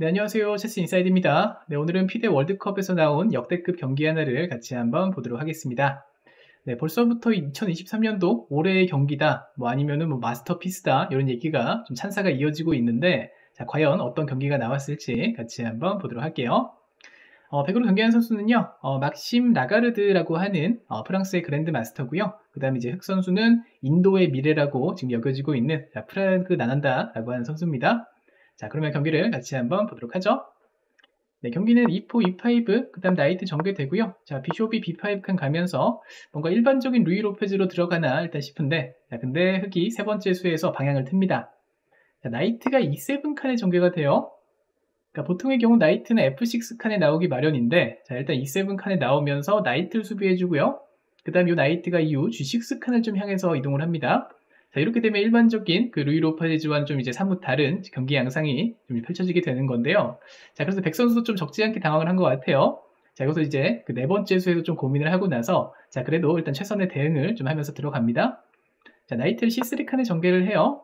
네, 안녕하세요. 체스 인사이드입니다. 네, 오늘은 피데 월드컵에서 나온 역대급 경기 하나를 같이 한번 보도록 하겠습니다. 네, 벌써부터 2023년도 올해의 경기다, 뭐 아니면은 뭐 마스터피스다, 이런 얘기가 좀 찬사가 이어지고 있는데, 자, 과연 어떤 경기가 나왔을지 같이 한번 보도록 할게요. 백으로 경기한 선수는요, 막심 라가르드라고 하는 프랑스의 그랜드 마스터고요. 그 다음에 이제 흑 선수는 인도의 미래라고 지금 여겨지고 있는 프라그난난다라고 하는 선수입니다. 자, 그러면 경기를 같이 한번 보도록 하죠. 네, 경기는 E4, E5, 그 다음 나이트 전개되고요. 자, 비숍이 B5 칸 가면서 뭔가 일반적인 루이 로페즈로 들어가나 일단 싶은데, 자, 근데 흑이 세 번째 수에서 방향을 틉니다. 자, 나이트가 E7 칸에 전개가 돼요. 그러니까 보통의 경우 나이트는 F6 칸에 나오기 마련인데, 자, 일단 E7 칸에 나오면서 나이트를 수비해주고요. 그 다음 이 나이트가 이후 G6 칸을 좀 향해서 이동을 합니다. 자, 이렇게 되면 일반적인 그 루이 로페즈와는 좀 이제 사뭇 다른 경기 양상이 좀 펼쳐지게 되는 건데요. 자, 그래서 백 선수도 좀 적지 않게 당황을 한 것 같아요. 자, 여기서 이제 그 네 번째 수에서 좀 고민을 하고 나서, 자, 그래도 일단 최선의 대응을 좀 하면서 들어갑니다. 자, 나이트를 C3 칸에 전개를 해요.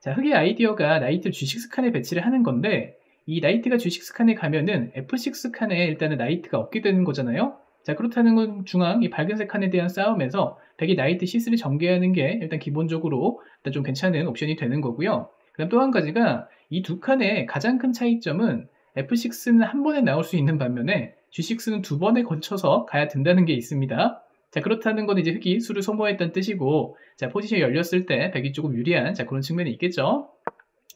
자, 흑의 아이디어가 나이트를 G6 칸에 배치를 하는 건데, 이 나이트가 G6 칸에 가면은 F6 칸에 일단은 나이트가 없게 되는 거잖아요. 자, 그렇다는 건 중앙 이 밝은색 칸에 대한 싸움에서 백이 나이트 C3 전개하는 게 일단 기본적으로 일단 좀 괜찮은 옵션이 되는 거고요. 그다음 또 한 가지가 이 두 칸의 가장 큰 차이점은 F6는 한 번에 나올 수 있는 반면에 G6는 두 번에 걸쳐서 가야 된다는 게 있습니다. 자, 그렇다는 건 이제 흑이 수를 소모했다는 뜻이고, 자, 포지션이 열렸을 때 백이 조금 유리한, 자, 그런 측면이 있겠죠.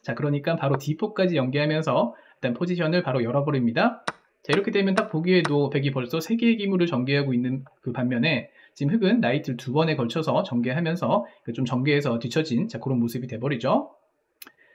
자, 그러니까 바로 D4까지 연계하면서 일단 포지션을 바로 열어버립니다. 자, 이렇게 되면 딱 보기에도 백이 벌써 3개의 기물을 전개하고 있는 그 반면에 지금 흑은 나이트를 두 번에 걸쳐서 전개하면서 좀 전개해서 뒤처진, 자, 그런 모습이 돼버리죠.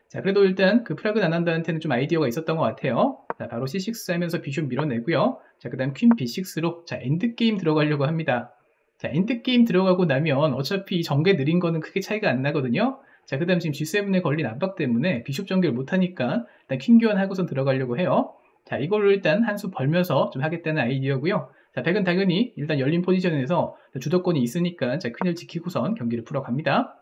자, 그래도 일단 그 프라그난난다한테는 좀 아이디어가 있었던 것 같아요. 자, 바로 C6 하면서 비숍 밀어내고요. 자, 그 다음 퀸 B6로 자, 엔드게임 들어가려고 합니다. 자, 엔드게임 들어가고 나면 어차피 전개 느린 거는 크게 차이가 안 나거든요. 자, 그 다음 지금 G7에 걸린 압박 때문에 비숍 전개를 못하니까 일단 퀸 교환하고선 들어가려고 해요. 자, 이걸로 일단 한 수 벌면서 좀 하겠다는 아이디어고요. 자, 백은 당연히 일단 열린 포지션에서 주도권이 있으니까, 자, 퀸을 지키고선 경기를 풀어갑니다.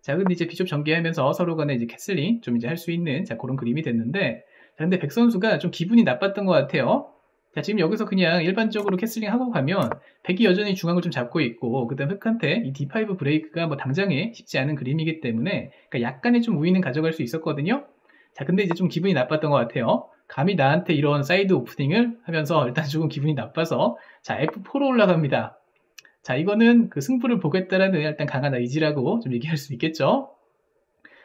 자, 근데 이제 비숍 전개하면서 서로 간에 이제 캐슬링 좀 이제 할 수 있는, 자, 그런 그림이 됐는데, 자, 근데 백 선수가 좀 기분이 나빴던 것 같아요. 자, 지금 여기서 그냥 일반적으로 캐슬링 하고 가면 백이 여전히 중앙을 좀 잡고 있고, 그 다음 흑한테 이 D5 브레이크가 뭐 당장에 쉽지 않은 그림이기 때문에, 그러니까 약간의 좀 우위는 가져갈 수 있었거든요. 자, 근데 이제 좀 기분이 나빴던 것 같아요. 감히 나한테 이런 사이드 오프닝을 하면서 일단 조금 기분이 나빠서, 자, F4로 올라갑니다. 자, 이거는 그 승부를 보겠다라는 일단 강한 의지라고 좀 얘기할 수 있겠죠.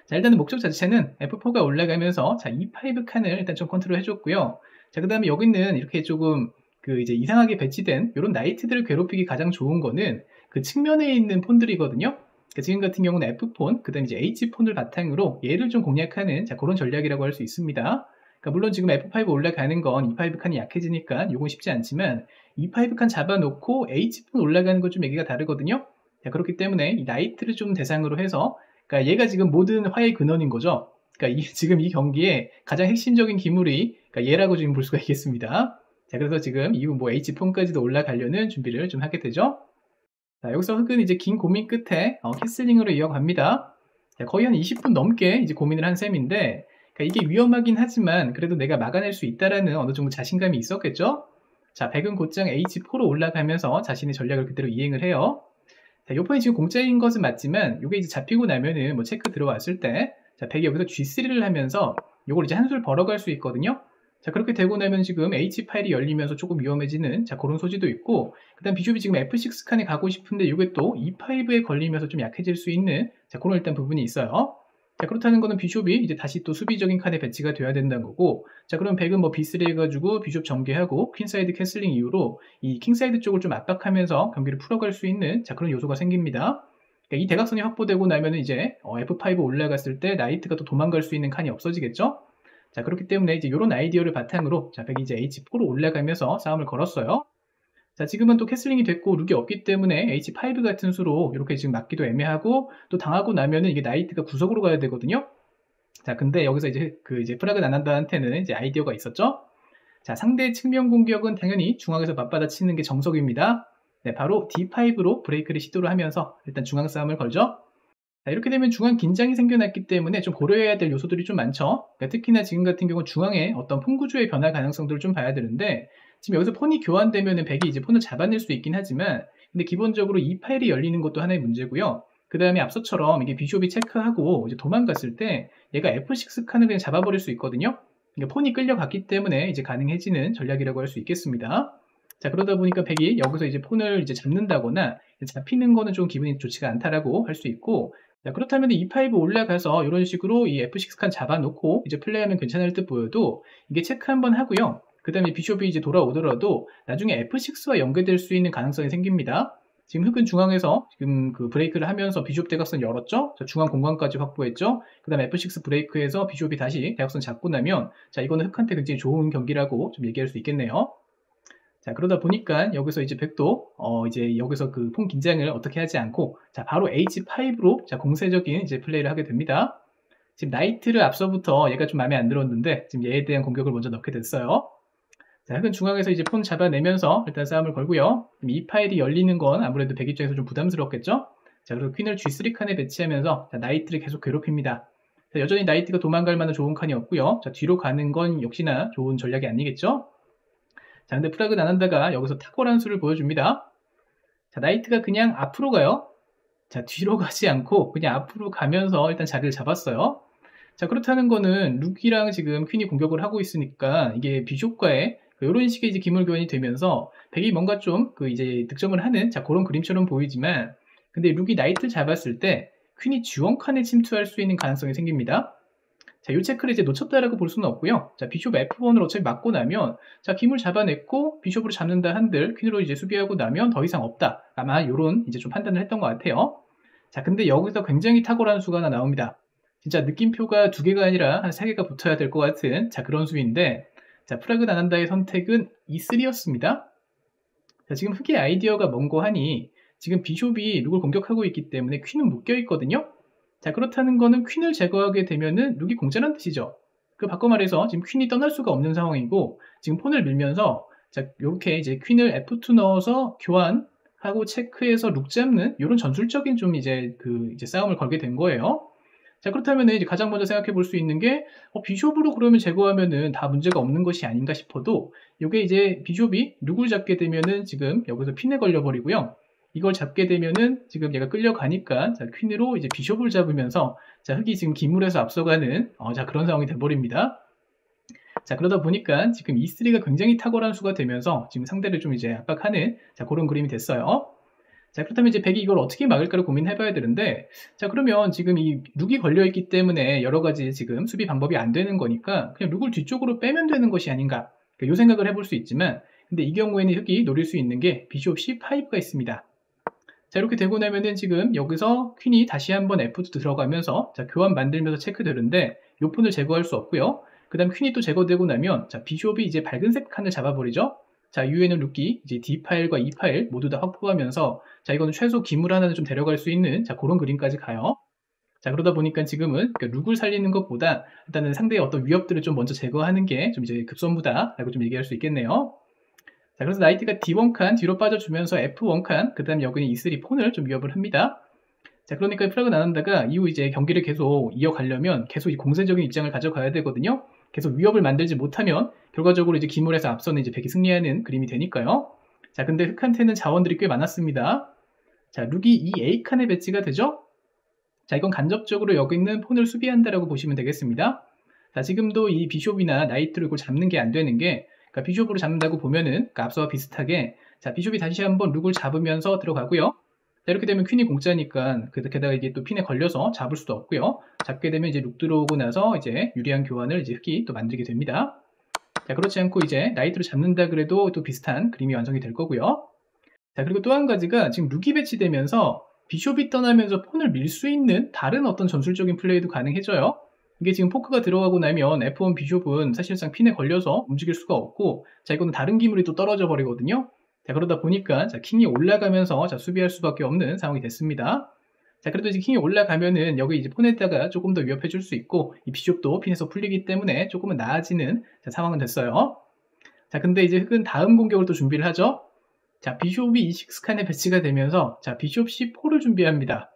자, 일단은 목적 자체는 F4가 올라가면서, 자, E5 칸을 일단 좀 컨트롤 해줬고요. 자, 그 다음에 여기는 이렇게 조금 그 이제 이상하게 배치된 이런 나이트들을 괴롭히기 가장 좋은 거는 그 측면에 있는 폰들이거든요. 그러니까 지금 같은 경우는 F폰, 그 다음에 이제 H폰을 바탕으로 얘를 좀 공략하는, 자, 그런 전략이라고 할 수 있습니다. 그러니까 물론 지금 F5 올라가는 건 E5 칸이 약해지니까 요건 쉽지 않지만 E5 칸 잡아놓고 H폰 올라가는 건 좀 얘기가 다르거든요. 자, 그렇기 때문에 이 나이트를 좀 대상으로 해서, 그러니까 얘가 지금 모든 화의 근원인 거죠. 그러니까 지금 이 경기에 가장 핵심적인 기물이, 그러니까 얘라고 지금 볼 수가 있겠습니다. 자, 그래서 지금 이후 뭐 H폰까지도 올라가려는 준비를 좀 하게 되죠. 자, 여기서 흑은 이제 긴 고민 끝에 캐슬링으로 이어갑니다. 자, 거의 한 20분 넘게 이제 고민을 한 셈인데, 그러니까 이게 위험하긴 하지만 그래도 내가 막아낼 수 있다라는 어느 정도 자신감이 있었겠죠? 자, 백은 곧장 H4로 올라가면서 자신의 전략을 그대로 이행을 해요. 자, 요번에 지금 공짜인 것은 맞지만 요게 이제 잡히고 나면은 뭐 체크 들어왔을 때, 자, 백이 여기서 G3를 하면서 요걸 이제 한술 벌어갈 수 있거든요? 자, 그렇게 되고 나면 지금 H8이 열리면서 조금 위험해지는, 자, 그런 소지도 있고, 그 다음 비숍이 지금 F6 칸에 가고 싶은데 요게 또 E5에 걸리면서 좀 약해질 수 있는, 자, 그런 일단 부분이 있어요. 자, 그렇다는 거는 비숍이 이제 다시 또 수비적인 칸에 배치가 되어야 된다는 거고, 자, 그럼 백은 뭐 B3 해가지고 비숍 전개하고 퀸사이드 캐슬링 이후로 이 킹사이드 쪽을 좀 압박하면서 경기를 풀어갈 수 있는, 자, 그런 요소가 생깁니다. 그러니까 이 대각선이 확보되고 나면 이제 F5 올라갔을 때 나이트가 또 도망갈 수 있는 칸이 없어지겠죠. 자, 그렇기 때문에 이제 요런 아이디어를 바탕으로, 자, 백이 이제 H4로 올라가면서 싸움을 걸었어요. 자, 지금은 또 캐슬링이 됐고 룩이 없기 때문에 H5 같은 수로 이렇게 지금 막기도 애매하고, 또 당하고 나면은 이게 나이트가 구석으로 가야 되거든요. 자, 근데 여기서 이제 그 이제 프라그난난다한테는 이제 아이디어가 있었죠. 자, 상대의 측면 공격은 당연히 중앙에서 맞받아 치는 게 정석입니다. 네, 바로 D5로 브레이크를 시도를 하면서 일단 중앙 싸움을 걸죠. 이렇게 되면 중앙 긴장이 생겨났기 때문에 좀 고려해야 될 요소들이 좀 많죠. 그러니까 특히나 지금 같은 경우는 중앙의 어떤 폰 구조의 변화 가능성들을 좀 봐야 되는데, 지금 여기서 폰이 교환되면은 백이 이제 폰을 잡아낼 수 있긴 하지만, 근데 기본적으로 이 파일이 열리는 것도 하나의 문제고요. 그 다음에 앞서처럼 이게 비숍이 체크하고 이제 도망갔을 때 얘가 F6 칸을 그냥 잡아버릴 수 있거든요. 그러니까 폰이 끌려갔기 때문에 이제 가능해지는 전략이라고 할 수 있겠습니다. 자, 그러다 보니까 백이 여기서 이제 폰을 이제 잡는다거나 잡히는 거는 좀 기분이 좋지가 않다라고 할 수 있고, 자, 그렇다면 E5 올라가서 이런 식으로 이 F6 칸 잡아놓고 이제 플레이하면 괜찮을 듯 보여도, 이게 체크 한번 하고요. 그 다음에 비숍이 이제 돌아오더라도 나중에 F6와 연계될 수 있는 가능성이 생깁니다. 지금 흑은 중앙에서 지금 그 브레이크를 하면서 비숍 대각선 열었죠. 자, 중앙 공간까지 확보했죠. 그 다음에 F6 브레이크에서 비숍이 다시 대각선 잡고 나면, 자, 이거는 흑한테 굉장히 좋은 경기라고 좀 얘기할 수 있겠네요. 자, 그러다 보니까 여기서 이제 백도 이제 여기서 그 폰 긴장을 어떻게 하지 않고, 자, 바로 H5로 자, 공세적인 이제 플레이를 하게 됩니다. 지금 나이트를 앞서부터 얘가 좀 마음에 안 들었는데 지금 얘에 대한 공격을 먼저 넣게 됐어요. 자, 흑은 중앙에서 이제 폰 잡아내면서 일단 싸움을 걸고요. 이 파일이 열리는 건 아무래도 백 입장에서 좀 부담스럽겠죠. 자, 그리고 퀸을 G3 칸에 배치하면서 자, 나이트를 계속 괴롭힙니다. 자, 여전히 나이트가 도망갈 만한 좋은 칸이 없고요. 자, 뒤로 가는 건 역시나 좋은 전략이 아니겠죠. 자, 근데 프라그난한다가 여기서 탁월한 수를 보여줍니다. 자, 나이트가 그냥 앞으로 가요. 자, 뒤로 가지 않고 그냥 앞으로 가면서 일단 자리를 잡았어요. 자, 그렇다는 거는 룩이랑 지금 퀸이 공격을 하고 있으니까 이게 비숍과의 이런 식의 이제 기물교환이 되면서 백이 뭔가 좀 그 이제 득점을 하는, 자, 그런 그림처럼 보이지만, 근데 룩이 나이트를 잡았을 때 퀸이 G1칸에 침투할 수 있는 가능성이 생깁니다. 자, 요 체크를 이제 놓쳤다라고 볼 수는 없고요. 자, 비숍 F1을 어차피 막고 나면, 자, 기물 잡아냈고 비숍으로 잡는다 한들 퀸으로 이제 수비하고 나면 더 이상 없다. 아마 요런 이제 좀 판단을 했던 것 같아요. 자, 근데 여기서 굉장히 탁월한 수가 하나 나옵니다. 진짜 느낌표가 두 개가 아니라 한 세 개가 붙어야 될 것 같은, 자, 그런 수인데, 자, 프라그난한다의 선택은 E3였습니다. 자, 지금 흑의 아이디어가 뭔고 하니 지금 비숍이 룩을 공격하고 있기 때문에 퀸은 묶여 있거든요. 자, 그렇다는 거는 퀸을 제거하게 되면은 룩이 공짜란 뜻이죠. 그 바꿔 말해서 지금 퀸이 떠날 수가 없는 상황이고, 지금 폰을 밀면서, 자, 요렇게 이제 퀸을 F2 넣어서 교환하고 체크해서 룩 잡는 요런 전술적인 좀 이제 그 이제 싸움을 걸게 된 거예요. 자, 그렇다면은 이제 가장 먼저 생각해 볼 수 있는 게, 비숍으로 그러면 제거하면은 다 문제가 없는 것이 아닌가 싶어도, 요게 이제 비숍이 룩을 잡게 되면은 지금 여기서 핀에 걸려버리고요. 이걸 잡게 되면은 지금 얘가 끌려가니까, 자, 퀸으로 이제 비숍을 잡으면서, 자, 흑이 지금 기물에서 앞서가는 자, 그런 상황이 돼버립니다. 자, 그러다 보니까 지금 E3가 굉장히 탁월한 수가 되면서 지금 상대를 좀 이제 압박하는, 자, 그런 그림이 됐어요. 자, 그렇다면 이제 백이 이걸 어떻게 막을까를 고민해봐야 되는데, 자, 그러면 지금 이 룩이 걸려있기 때문에 여러 가지 지금 수비 방법이 안 되는 거니까 그냥 룩을 뒤쪽으로 빼면 되는 것이 아닌가, 그러니까 요 생각을 해볼 수 있지만, 근데 이 경우에는 흑이 노릴 수 있는 게 비숍 C5가 있습니다. 자, 이렇게 되고 나면은 지금 여기서 퀸이 다시 한번 F2 들어가면서, 자, 교환 만들면서 체크되는데 요 폰을 제거할 수 없고요. 그 다음 퀸이 또 제거되고 나면, 자, 비숍이 이제 밝은색 칸을 잡아버리죠. 자, 위에는 룩이 이제 D파일과 E파일 모두 다 확보하면서, 자, 이거는 최소 기물 하나는 좀 데려갈 수 있는, 자, 그런 그림까지 가요. 자, 그러다 보니까 지금은 그러니까 룩을 살리는 것보다 일단은 상대의 어떤 위협들을 좀 먼저 제거하는 게 좀 이제 급선무다라고 좀 얘기할 수 있겠네요. 자, 그래서 나이트가 D1칸 뒤로 빠져주면서 F1칸, 그 다음 여기는 E3 폰을 좀 위협을 합니다. 자, 그러니까 프라그난한다가 이후 이제 경기를 계속 이어가려면 계속 이 공세적인 입장을 가져가야 되거든요. 계속 위협을 만들지 못하면 결과적으로 이제 기물에서 앞서는 이제 백이 승리하는 그림이 되니까요. 자, 근데 흑한테는 자원들이 꽤 많았습니다. 자, 룩이 EA칸에 배치가 되죠. 자, 이건 간접적으로 여기 있는 폰을 수비한다라고 보시면 되겠습니다. 자, 지금도 이 비숍이나 나이트를 이걸 잡는 게 안 되는 게, 그러니까 비숍으로 잡는다고 보면은, 그러니까 앞서와 비슷하게, 자, 비숍이 다시 한번 룩을 잡으면서 들어가고요. 자, 이렇게 되면 퀸이 공짜니까, 게다가 이게 또 핀에 걸려서 잡을 수도 없고요. 잡게 되면 이제 룩 들어오고 나서 이제 유리한 교환을 이제 흑이 또 만들게 됩니다. 자, 그렇지 않고 이제 나이트로 잡는다 그래도 또 비슷한 그림이 완성이 될 거고요. 자, 그리고 또 한 가지가 지금 룩이 배치되면서 비숍이 떠나면서 폰을 밀 수 있는 다른 어떤 전술적인 플레이도 가능해져요. 이게 지금 포크가 들어가고 나면 F1 비숍은 사실상 핀에 걸려서 움직일 수가 없고, 자, 이거는 다른 기물이 또 떨어져 버리거든요. 자, 그러다 보니까, 자, 킹이 올라가면서, 자, 수비할 수밖에 없는 상황이 됐습니다. 자, 그래도 이제 킹이 올라가면은 여기 이제 폰에다가 조금 더 위협해 줄 수 있고, 이 비숍도 핀에서 풀리기 때문에 조금은 나아지는, 자, 상황은 됐어요. 자, 근데 이제 흑은 다음 공격을 또 준비를 하죠. 자, 비숍이 E6칸에 배치가 되면서, 자, 비숍 C4를 준비합니다.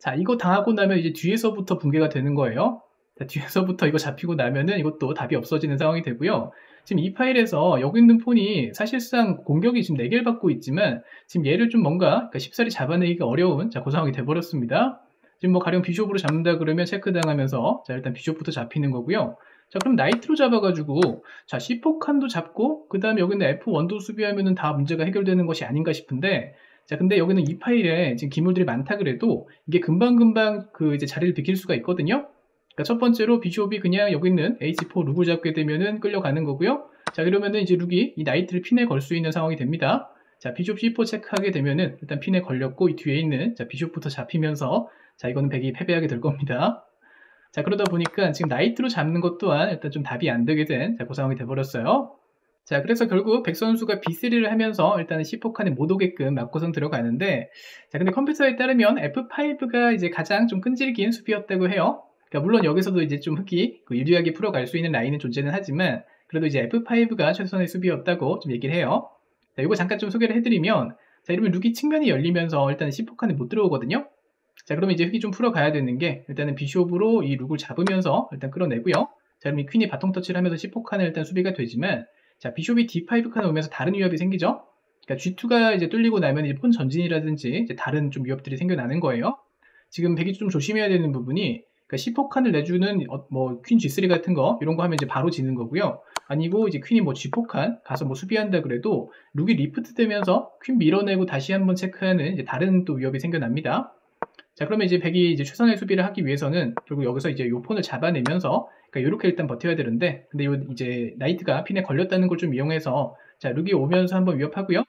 자, 이거 당하고 나면 이제 뒤에서부터 붕괴가 되는 거예요. 자, 뒤에서부터 이거 잡히고 나면은 이것도 답이 없어지는 상황이 되고요. 지금 이 파일에서 여기 있는 폰이 사실상 공격이 지금 4개를 받고 있지만 지금 얘를 좀 뭔가 쉽사리 잡아내기가 어려운, 자, 그 상황이 돼버렸습니다. 지금 뭐 가령 비숍으로 잡는다 그러면 체크당하면서, 자, 일단 비숍부터 잡히는 거고요. 자, 그럼 나이트로 잡아가지고, 자, C4 칸도 잡고 그 다음에 여기는 F1도 수비하면은 다 문제가 해결되는 것이 아닌가 싶은데, 자, 근데 여기는 이 파일에 지금 기물들이 많다 그래도 이게 금방금방 그 이제 자리를 비킬 수가 있거든요. 그러니까 첫 번째로 비숍이 그냥 여기 있는 H4 룩을 잡게 되면은 끌려가는 거고요. 자, 그러면은 이제 룩이 이 나이트를 핀에 걸 수 있는 상황이 됩니다. 자, 비숍 C4 체크하게 되면은 일단 핀에 걸렸고 이 뒤에 있는, 자, 비숍부터 잡히면서, 자, 이거는 백이 패배하게 될 겁니다. 자, 그러다 보니까 지금 나이트로 잡는 것 또한 일단 좀 답이 안 되게 된, 자, 그 상황이 돼버렸어요. 자, 그래서 결국 백 선수가 B3를 하면서 일단은 C4 칸에 못 오게끔 막고선 들어가는데, 자, 근데 컴퓨터에 따르면 F5가 이제 가장 좀 끈질긴 수비였다고 해요. 그러니까 물론 여기서도 이제 좀 흑이 그 유리하게 풀어갈 수 있는 라인은 존재는 하지만 그래도 이제 F5가 최선의 수비였다고 좀 얘기를 해요. 자, 이거 잠깐 좀 소개를 해드리면, 자, 이러면 룩이 측면이 열리면서 일단 C4 칸에 못 들어오거든요. 자, 그러면 이제 흑이 좀 풀어가야 되는 게 일단은 비숍으로 이 룩을 잡으면서 일단 끌어내고요. 자, 그럼 이 퀸이 바통 터치를 하면서 C4 칸에 일단 수비가 되지만, 자, 비숍이 D5 칸에 오면서 다른 위협이 생기죠. 그러니까 G2가 이제 뚫리고 나면 이제 폰 전진이라든지 이제 다른 좀 위협들이 생겨나는 거예요. 지금 백이 좀 조심해야 되는 부분이, 그러니까 C4 칸을 내주는 뭐 퀸 G3 같은 거 이런 거 하면 이제 바로 지는 거고요. 아니고 이제 퀸이 뭐 G4 칸 가서 뭐 수비한다 그래도 룩이 리프트 되면서 퀸 밀어내고 다시 한번 체크하는 이제 다른 또 위협이 생겨납니다. 자, 그러면 이제 백이 이제 최선의 수비를 하기 위해서는 결국 여기서 이제 요 폰을 잡아내면서, 그러니까 요렇게 일단 버텨야 되는데, 근데 요 이제 나이트가 핀에 걸렸다는 걸 좀 이용해서, 자, 룩이 오면서 한번 위협하고요.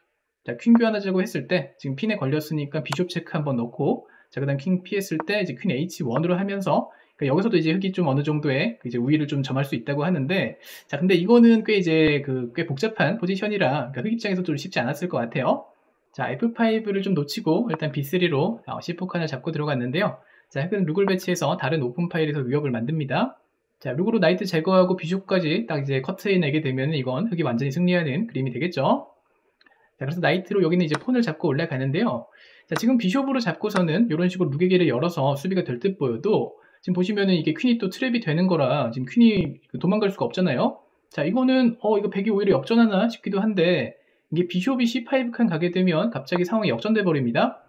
자, 퀸 교환하자고 했을 때 지금 핀에 걸렸으니까 비숍 체크 한번 넣고, 자, 그다음 킹 피했을 때 이제 퀸 H1으로 하면서, 그러니까 여기서도 이제 흑이 좀 어느 정도의 이제 우위를 좀 점할 수 있다고 하는데, 자, 근데 이거는 꽤 이제 그 꽤 복잡한 포지션이라, 그러니까 흑 입장에서 좀 쉽지 않았을 것 같아요. 자, F5를 좀 놓치고 일단 B3로 C4 칸을 잡고 들어갔는데요. 자, 흑은 룩을 배치해서 다른 오픈 파일에서 위협을 만듭니다. 자, 룩으로 나이트 제거하고 비숍까지 딱 이제 커트에 내게 되면 이건 흑이 완전히 승리하는 그림이 되겠죠. 자, 그래서 나이트로 여기는 이제 폰을 잡고 올라가는데요. 자, 지금 비숍으로 잡고서는 이런 식으로 룩의 길을 열어서 수비가 될 듯 보여도 지금 보시면은 이게 퀸이 또 트랩이 되는 거라 지금 퀸이 도망갈 수가 없잖아요. 자, 이거는 이거 백이 오히려 역전하나 싶기도 한데, 이게 비숍이 C5 칸 가게 되면 갑자기 상황이 역전돼 버립니다.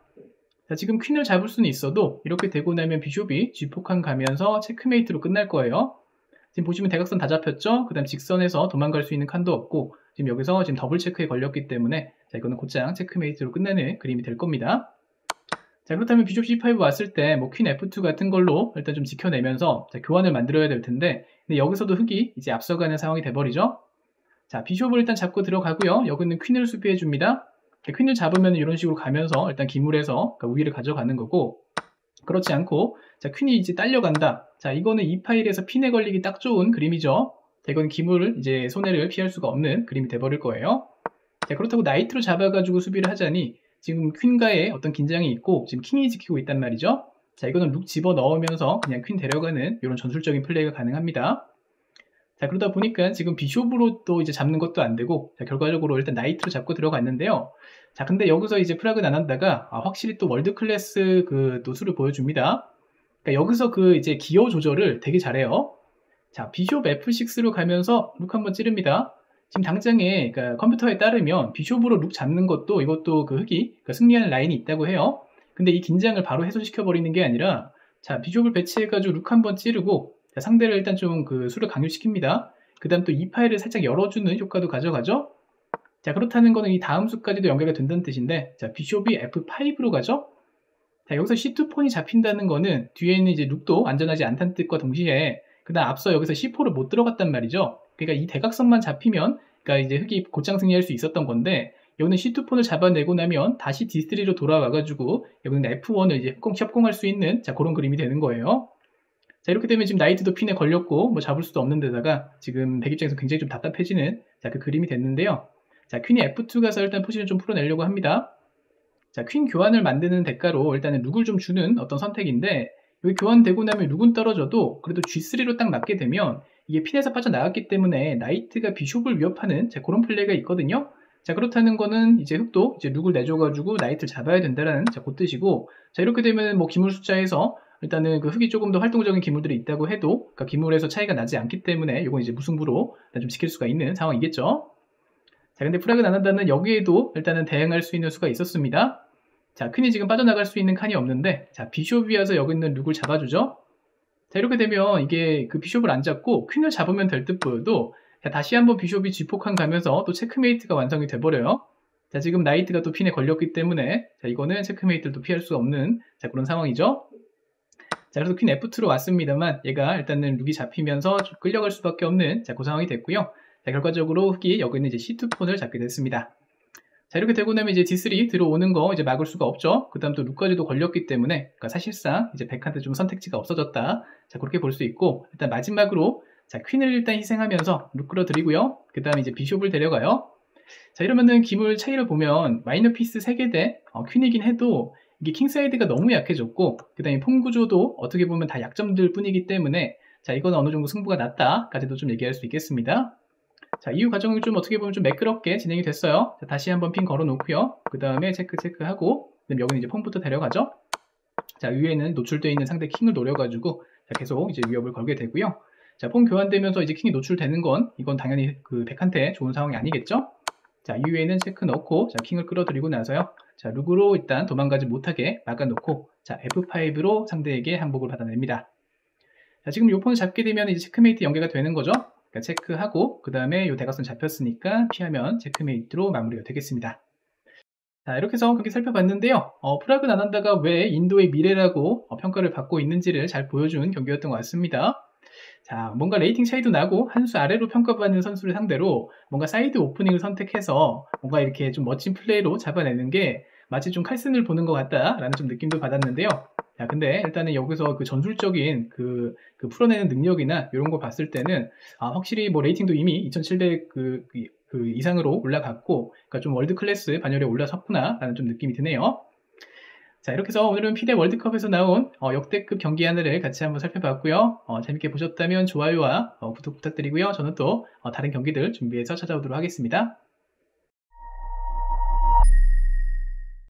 자, 지금 퀸을 잡을 수는 있어도 이렇게 되고 나면 비숍이 G4 칸 가면서 체크메이트로 끝날 거예요. 지금 보시면 대각선 다 잡혔죠? 그 다음 직선에서 도망갈 수 있는 칸도 없고 지금 여기서 지금 더블 체크에 걸렸기 때문에, 자, 이거는 곧장 체크메이트로 끝나는 그림이 될 겁니다. 자, 그렇다면 비숍 C5 왔을 때 뭐 퀸 F2 같은 걸로 일단 좀 지켜내면서, 자, 교환을 만들어야 될 텐데, 근데 여기서도 흑이 이제 앞서가는 상황이 돼버리죠. 자, 비숍을 일단 잡고 들어가고요. 여기는 퀸을 수비해 줍니다. 퀸을 잡으면 이런 식으로 가면서 일단 기물에서 우위를 가져가는 거고, 그렇지 않고, 자, 퀸이 이제 딸려간다. 자, 이거는 이 파일에서 핀에 걸리기 딱 좋은 그림이죠. 자, 이건 기물을 이제 손해를 피할 수가 없는 그림이 돼버릴 거예요. 자, 그렇다고 나이트로 잡아가지고 수비를 하자니 지금 퀸과의 어떤 긴장이 있고 지금 킹이 지키고 있단 말이죠. 자, 이거는 룩 집어 넣으면서 그냥 퀸 데려가는 이런 전술적인 플레이가 가능합니다. 자, 그러다 보니까 지금 비숍으로 또 이제 잡는 것도 안 되고, 자, 결과적으로 일단 나이트로 잡고 들어갔는데요. 자, 근데 여기서 이제 프라그난한다가 확실히 또 월드 클래스 그 노수를 보여줍니다. 그러니까 여기서 그 이제 기어 조절을 되게 잘해요. 자, 비숍 F6로 가면서 룩 한번 찌릅니다. 지금 당장에, 그러니까 컴퓨터에 따르면 비숍으로 룩 잡는 것도 이것도 그 흑이 그러니까 승리하는 라인이 있다고 해요. 근데 이 긴장을 바로 해소시켜 버리는 게 아니라, 자, 비숍을 배치해가지고 룩 한번 찌르고, 자, 상대를 일단 좀 그 수를 강요시킵니다. 그 다음 또 이 파일을 살짝 열어주는 효과도 가져가죠. 자, 그렇다는 거는 이 다음 수까지도 연결이 된다는 뜻인데, 자, 비숍이 F5로 가죠. 자, 여기서 C2 폰이 잡힌다는 거는 뒤에 있는 이제 룩도 안전하지 않다는 뜻과 동시에, 그 다음 앞서 여기서 C4를 못 들어갔단 말이죠. 그러니까 이 대각선만 잡히면, 그러니까 이제 흑이 곧장 승리할 수 있었던 건데, 여기는 C2 폰을 잡아내고 나면 다시 D3로 돌아와가지고, 여기는 F1을 이제 협공할 수 있는, 자, 그런 그림이 되는 거예요. 자, 이렇게 되면 지금 나이트도 핀에 걸렸고 뭐 잡을 수도 없는 데다가 지금 백 입장에서 굉장히 좀 답답해지는, 자, 그 그림이 됐는데요. 자, 퀸이 F2 가서 일단 포지션을 좀 풀어내려고 합니다. 자, 퀸 교환을 만드는 대가로 일단은 룩을 좀 주는 어떤 선택인데, 여기 교환되고 나면 룩은 떨어져도 그래도 G3로 딱 맞게 되면 이게 핀에서 빠져나갔기 때문에 나이트가 비숍을 위협하는, 자, 그런 플레이가 있거든요. 자, 그렇다는 거는 이제 흑도 이제 룩을 내줘가지고 나이트를 잡아야 된다라는, 자, 그 뜻이고, 자, 이렇게 되면 뭐 기물 숫자에서 일단은 그 흑이 조금 더 활동적인 기물들이 있다고 해도, 그러니까 기물에서 차이가 나지 않기 때문에 이건 이제 무승부로 좀 지킬 수가 있는 상황이겠죠. 자, 근데 프라그난한다는 여기에도 일단은 대응할 수 있는 수가 있었습니다. 자, 퀸이 지금 빠져나갈 수 있는 칸이 없는데, 자, 비숍이 와서 여기 있는 룩을 잡아주죠. 자, 이렇게 되면 이게 그 비숍을 안 잡고 퀸을 잡으면 될 듯 보여도, 자, 다시 한번 비숍이 G4칸 가면서 또 체크메이트가 완성이 돼버려요. 자, 지금 나이트가 또 핀에 걸렸기 때문에, 자, 이거는 체크메이트를 또 피할 수가 없는, 자, 그런 상황이죠. 자, 그래서 퀸 F2로 왔습니다만 얘가 일단은 룩이 잡히면서 좀 끌려갈 수밖에 없는, 자, 그 상황이 됐고요. 자, 결과적으로 흑이 여기 있는 이제 C2 폰을 잡게 됐습니다. 자, 이렇게 되고 나면 이제 D3 들어오는 거 이제 막을 수가 없죠. 그 다음 또 룩까지도 걸렸기 때문에, 그러니까 사실상 이제 백한테 좀 선택지가 없어졌다. 자, 그렇게 볼 수 있고, 일단 마지막으로, 자, 퀸을 일단 희생하면서 룩 끌어들이고요. 그 다음 이제 비숍을 데려가요. 자, 이러면은 기물 차이를 보면 마이너 피스 3개 대 퀸이긴 해도 이게 킹사이드가 너무 약해졌고, 그 다음에 폼 구조도 어떻게 보면 다 약점들 뿐이기 때문에, 자, 이건 어느 정도 승부가 났다까지도 좀 얘기할 수 있겠습니다. 자, 이후 과정이 좀 어떻게 보면 좀 매끄럽게 진행이 됐어요. 자, 다시 한번 핀 걸어 놓고요. 그 다음에 체크하고, 그다음 여기는 이제 폼부터 데려가죠. 자, 위에는 노출되어 있는 상대 킹을 노려가지고, 자, 계속 이제 위협을 걸게 되고요. 자, 폼 교환되면서 이제 킹이 노출되는 건, 이건 당연히 그 백한테 좋은 상황이 아니겠죠. 자, 이 위에는 체크 넣고, 자, 킹을 끌어들이고 나서요. 자, 룩으로 일단 도망가지 못하게 막아놓고, 자, F5로 상대에게 항복을 받아냅니다. 자, 지금 요 폰을 잡게 되면 이제 체크메이트 연계가 되는 거죠. 그러니까 체크하고, 그 다음에 요 대각선 잡혔으니까 피하면 체크메이트로 마무리가 되겠습니다. 자, 이렇게 해서 그렇게 살펴봤는데요. 프라그난한다가 왜 인도의 미래라고 평가를 받고 있는지를 잘 보여준 경기였던 것 같습니다. 자, 뭔가 레이팅 차이도 나고 한 수 아래로 평가받는 선수를 상대로 뭔가 사이드 오프닝을 선택해서 뭔가 이렇게 좀 멋진 플레이로 잡아내는 게 마치 좀 칼슨을 보는 것 같다라는 좀 느낌도 받았는데요. 자, 근데 일단은 여기서 그 전술적인 그 풀어내는 능력이나 이런 걸 봤을 때는, 아, 확실히 뭐 레이팅도 이미 2700 그 이상으로 올라갔고, 그러니까 좀 월드 클래스 반열에 올라섰구나라는 좀 느낌이 드네요. 자, 이렇게 해서 오늘은 피데 월드컵에서 나온 역대급 경기 하나를 같이 한번 살펴봤고요. 재밌게 보셨다면 좋아요와 구독 부탁드리고요. 저는 또 다른 경기들 준비해서 찾아오도록 하겠습니다.